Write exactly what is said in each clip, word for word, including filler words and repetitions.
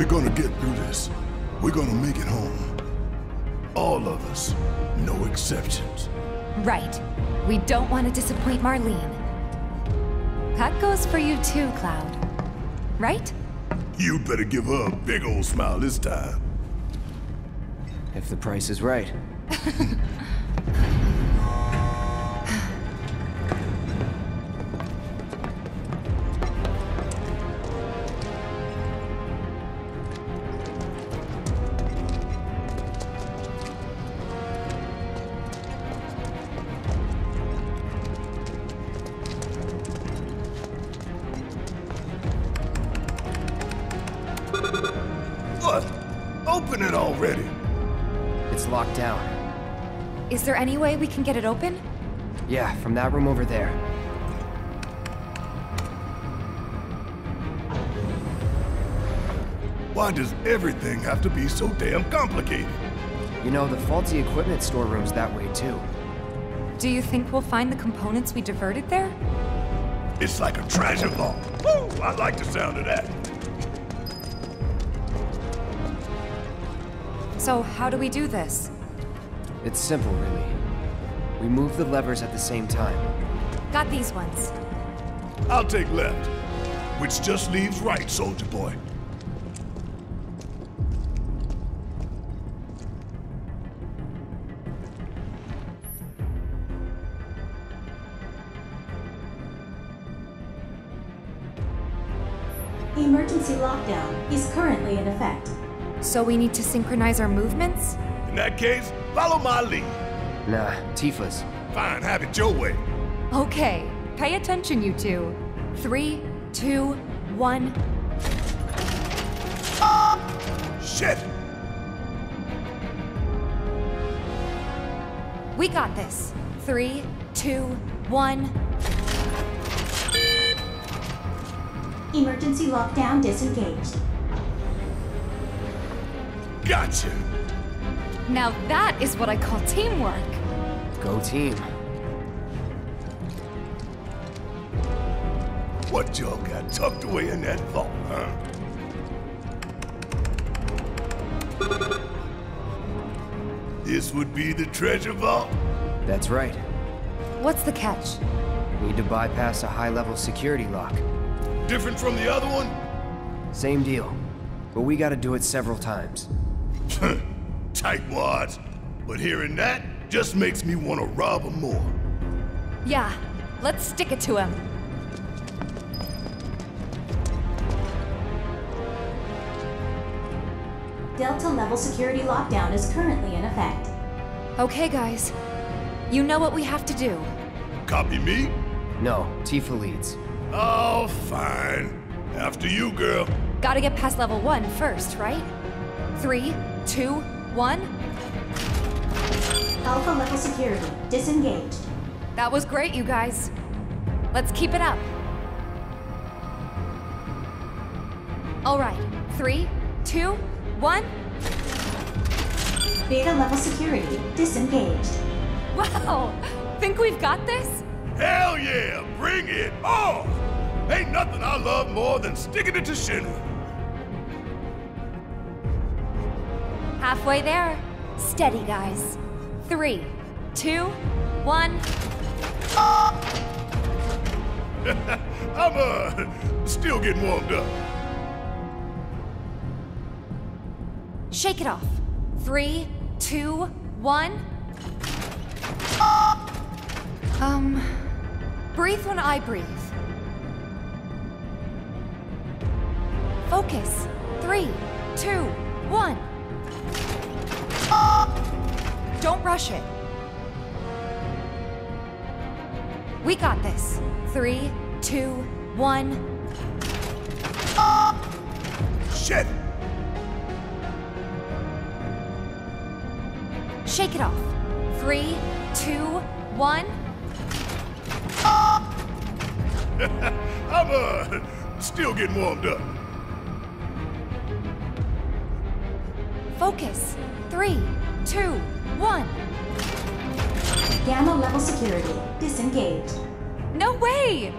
We're gonna get through this. We're gonna make it home. All of us. No exceptions. Right. We don't want to disappoint Marlene. That goes for you too, Cloud. Right? You better give her a big old smile this time. If the price is right. Is there any way we can get it open? Yeah, from that room over there. Why does everything have to be so damn complicated? You know, the faulty equipment storeroom's that way too. Do you think we'll find the components we diverted there? It's like a treasure vault. Woo! I like the sound of that. So, how do we do this? It's simple, really. We move the levers at the same time. Got these ones. I'll take left, which just leaves right, soldier boy. The emergency lockdown is currently in effect. So we need to synchronize our movements? In that case, follow my lead. Nah, Tifa's. Fine, have it your way. Okay, pay attention, you two. Three, two, one. Oh! Shit! We got this. Three, two, one. Emergency lockdown disengaged. Gotcha! Now that is what I call teamwork. Go team. What y'all got tucked away in that vault, huh? This would be the treasure vault? That's right. What's the catch? Need to bypass a high-level security lock. Different from the other one? Same deal. But we gotta do it several times. Tight wads, but hearing that just makes me want to rob him more. Yeah, let's stick it to him. Delta level security lockdown is currently in effect. Okay, guys. You know what we have to do. Copy me? No, Tifa leads. Oh, fine. After you, girl. Gotta get past level one first, right? Three, two, one. Alpha level security disengaged. That was great, you guys. Let's keep it up. All right. Three, two, one. Beta level security disengaged. Wow. Think we've got this? Hell yeah. Bring it on. Ain't nothing I love more than sticking it to Shinra. Halfway there. Steady, guys. Three, two, one. Oh! I'm uh, still getting warmed up. Shake it off. Three, two, one. Oh! Um, breathe when I breathe. Focus. Three, two, one. Don't rush it. We got this. Three, two, one. Shit! Shake it off. Three, two, one. I'm uh, still getting warmed up. Focus. Three, two, one. Gamma level security disengaged. No way!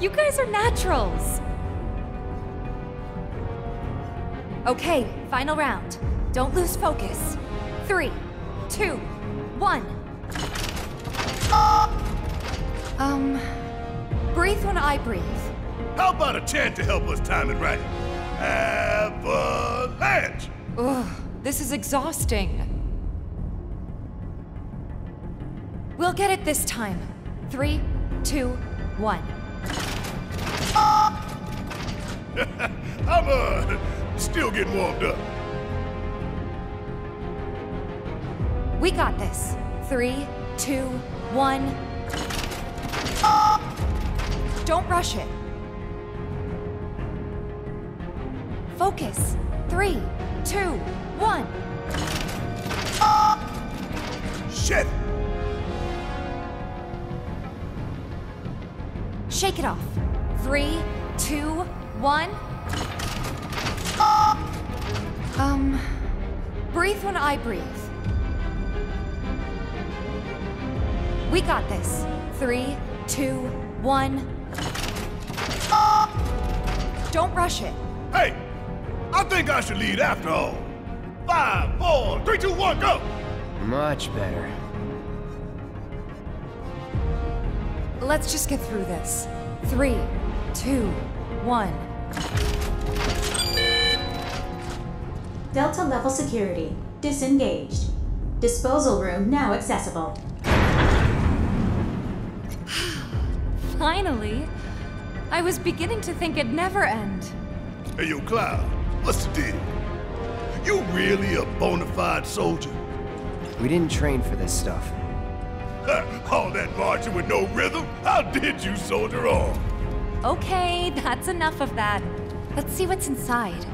You guys are naturals. Okay, final round. Don't lose focus. Three, two, one. Um, breathe when I breathe. How about a chant to help us time it right? Avalanche! Ugh, this is exhausting. We'll get it this time. Three, two, one. I'm uh, still getting warmed up. We got this. Three, two, one. Don't rush it. Focus. Three, two, one. Shit. Shake it off. Three, two, one. Um, breathe when I breathe. We got this. Three, two, one. Don't rush it. Hey, I think I should lead after all. Five, four, three, two, one, go! Much better. Let's just get through this. Three, two, one. Delta level security disengaged. Disposal room now accessible. Finally! I was beginning to think it'd never end. Hey, yo, Cloud, what's the deal? You really a bona fide soldier? We didn't train for this stuff. All that marching with no rhythm? How did you soldier on? Okay, that's enough of that. Let's see what's inside.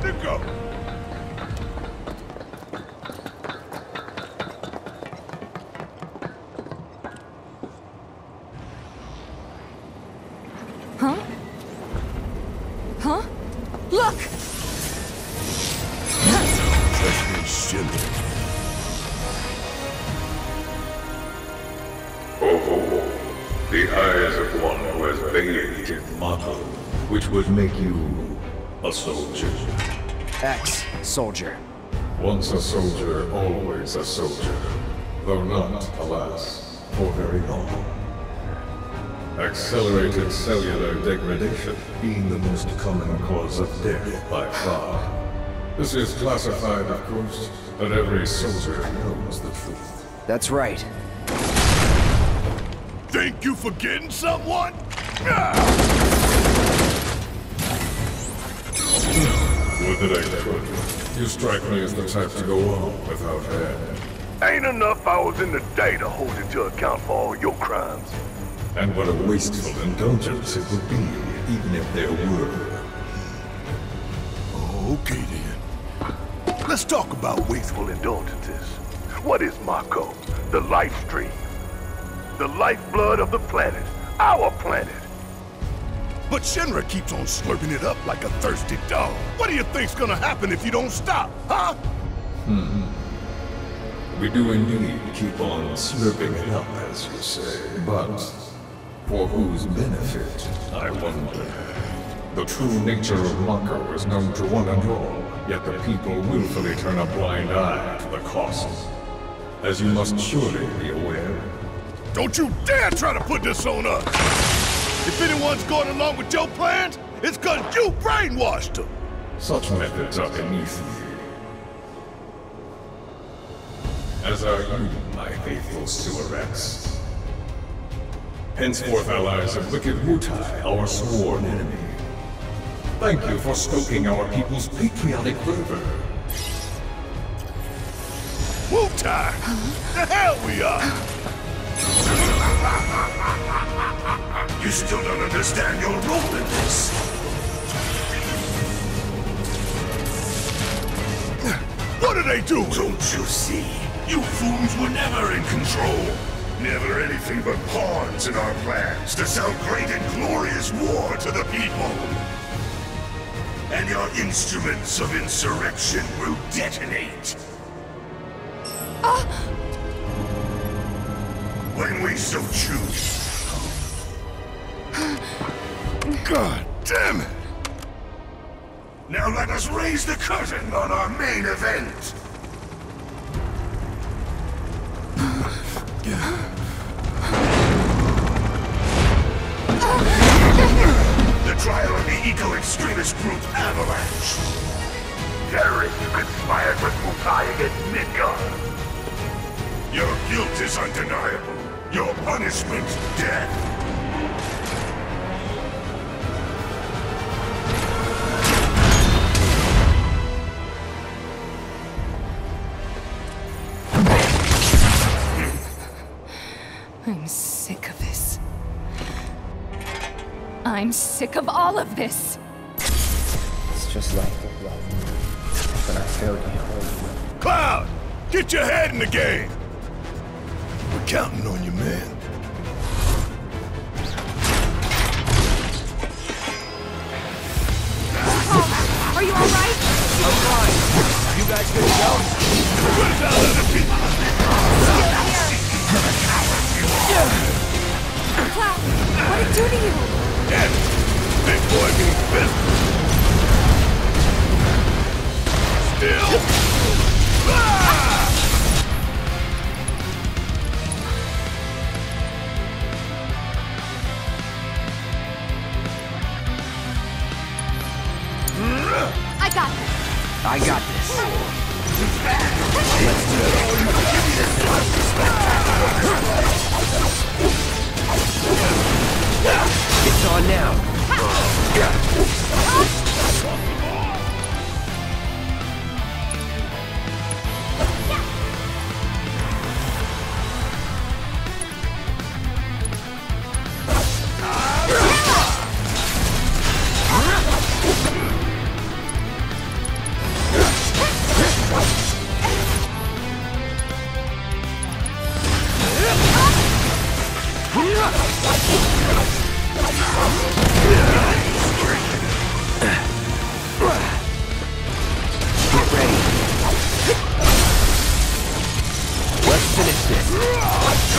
Time to go. Huh? Huh? Look! That is Shinra. Oh, the eyes of one who has vacated Mako, which would make you... a soldier. Ex-soldier. Once a soldier, always a soldier. Though not, alas, for very long. Accelerated cellular degradation being the most common cause of death by far. This is classified, of course, but every soldier knows the truth. That's right. Think you forgetting someone? Ah! Would that I could. You strike me as the type to go on without hand. Ain't enough hours in the day to hold you to account for all your crimes. And what a wasteful indulgence it would be, even if there were. Okay then. Let's talk about wasteful indulgences. What is Mako? The life stream. The lifeblood of the planet. Our planet. But Shinra keeps on slurping it up like a thirsty dog. What do you think's gonna happen if you don't stop, huh? Mm-hmm. We do indeed keep on slurping it up, as you say. But for whose benefit, I wonder. The true nature of Mako is known to one and all, yet the people willfully turn a blind eye to the cost. As you must surely be aware. Don't you dare try to put this on us! If anyone's going along with your plans, it's because you brainwashed them! Such methods are beneath you. As are you, my faithful sewerettes. Henceforth allies of wicked Wutai, our sworn enemy. Thank you for stoking our people's patriotic fervor. Wutai! The hell we are! You still don't understand your role in this. What do they do? Don't you see? You fools were never in control. Never anything but pawns in our plans to sell great and glorious war to the people. And your instruments of insurrection will detonate. Uh. When we so choose. God damn it! Now let us raise the curtain on our main event! The trial of the eco-extremist group Avalanche! Terrorists conspired with Wutai against Midgar! Your guilt is undeniable. Your punishment, death. I'm sick of this. I'm sick of all of this. It's just like the blood. But I failed to hold you. Cloud! Get your head in the game! We're counting on you, man. Oh, are you alright? I'm fine. You guys good to go? What about other people? Look here! Cloud, what did it do to you? Dead! Big boy means business! Still! I got this! I got this! Let's do it! It's on now.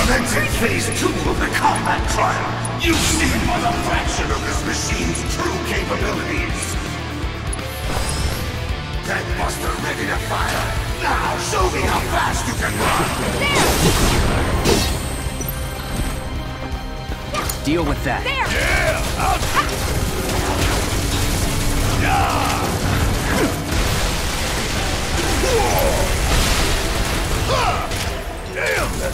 Then take phase two of the combat trial. You see but a fraction of this machine's true capabilities. That buster ready to fire. Now show me how fast you can run. There. Deal with that. There. Yeah. I'll ah. Yeah. Whoa. Ah! Damn, that big stuff!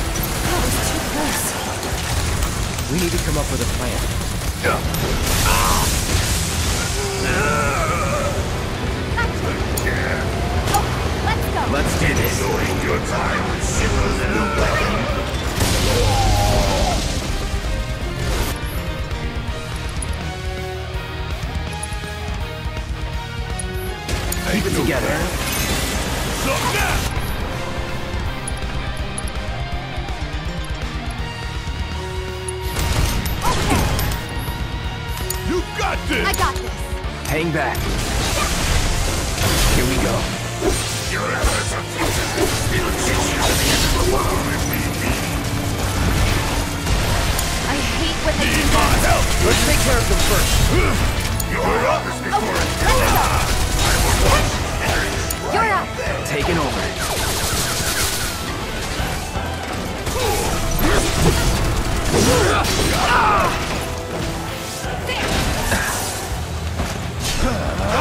That was too close. We need to come up with a plan. Yeah. Ah! Gotcha. Yeah. Okay, let's go. Let's do this. Enjoying your time with Shinra's new weapon. Keep it together. So now! I got this. Hang back. Here we go. Your efforts are futile. It'll teach you the end of the world if we need. I hate when they do that. Help. Let's take care of them first. You're up before it. Let's go. I will watch Ares. You're up. Taking over. Ah! Oh, shit.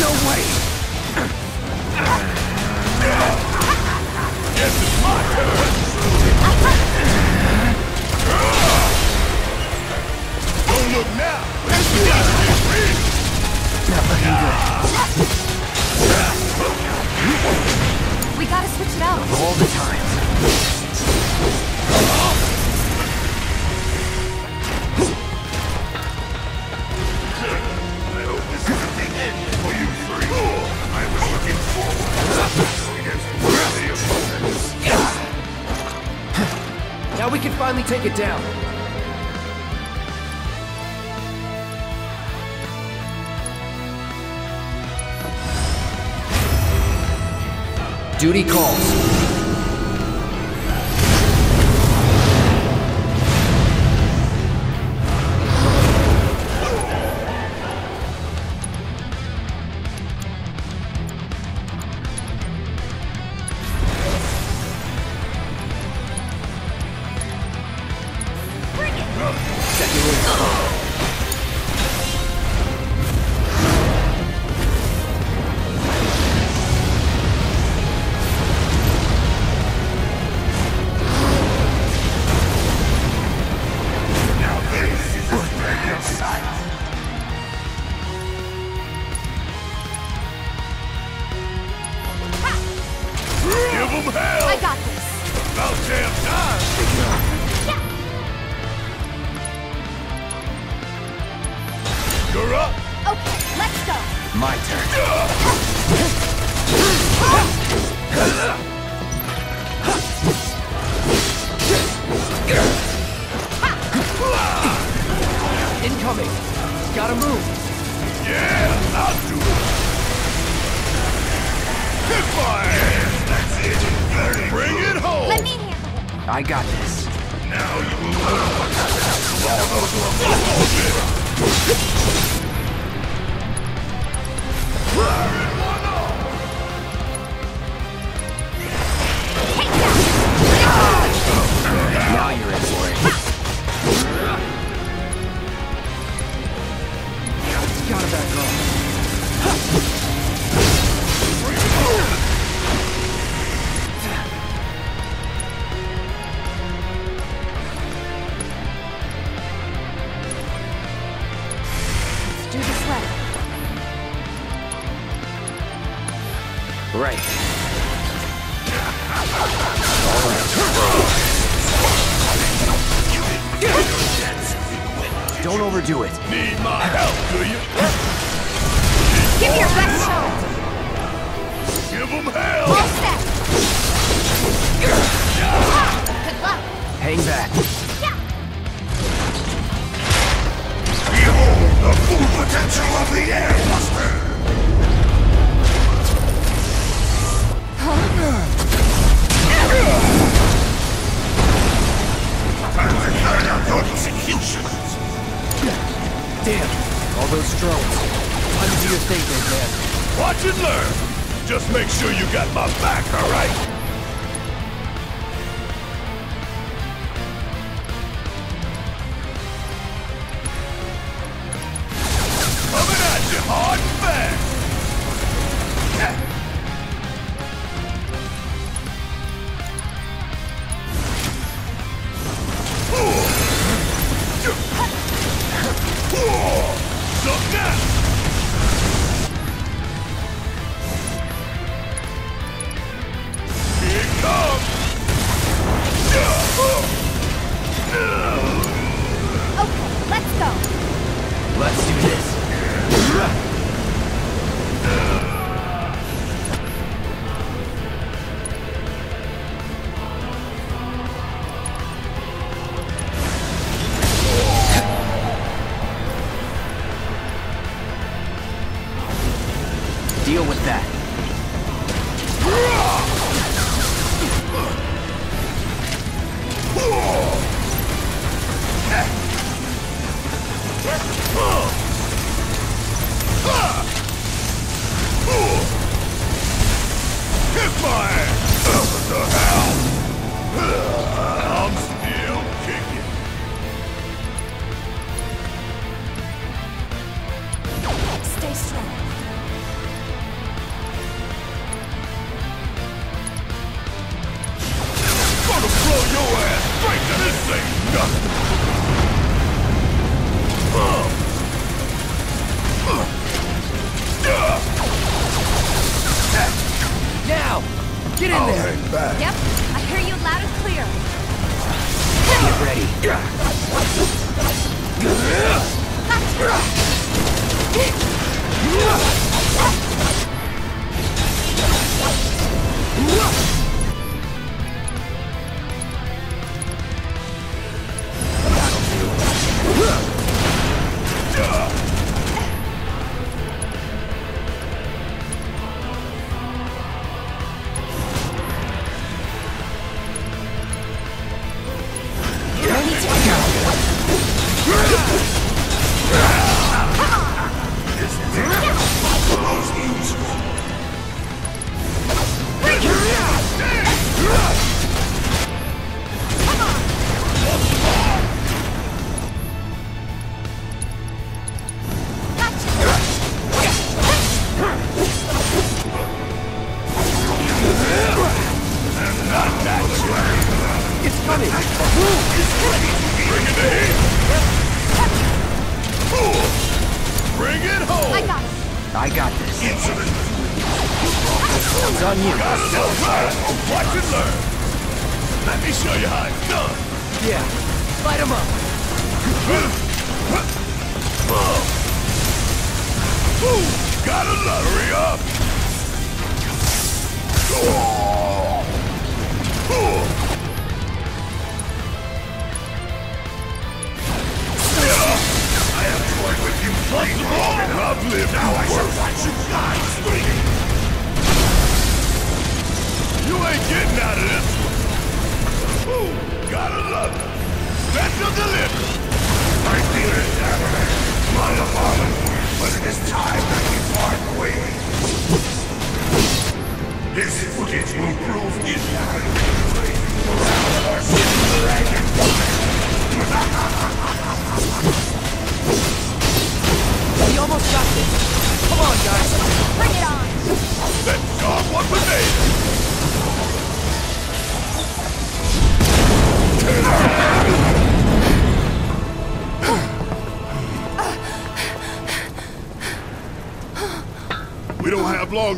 No way! This is my turn! Don't look now! Let's do it! Not looking good. We gotta switch it out. All the time. Now we can finally take it down. Duty calls. Potential of the air, Buster! Damn, all those drones. Undo your thing, big man. Watch and learn. Just make sure you got my back, all right?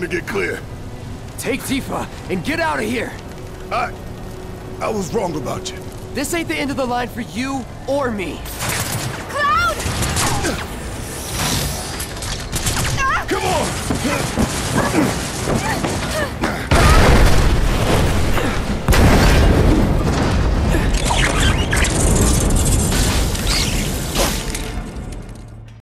To get clear. Take Tifa and get out of here. I... I was wrong about you. This ain't the end of the line for you or me.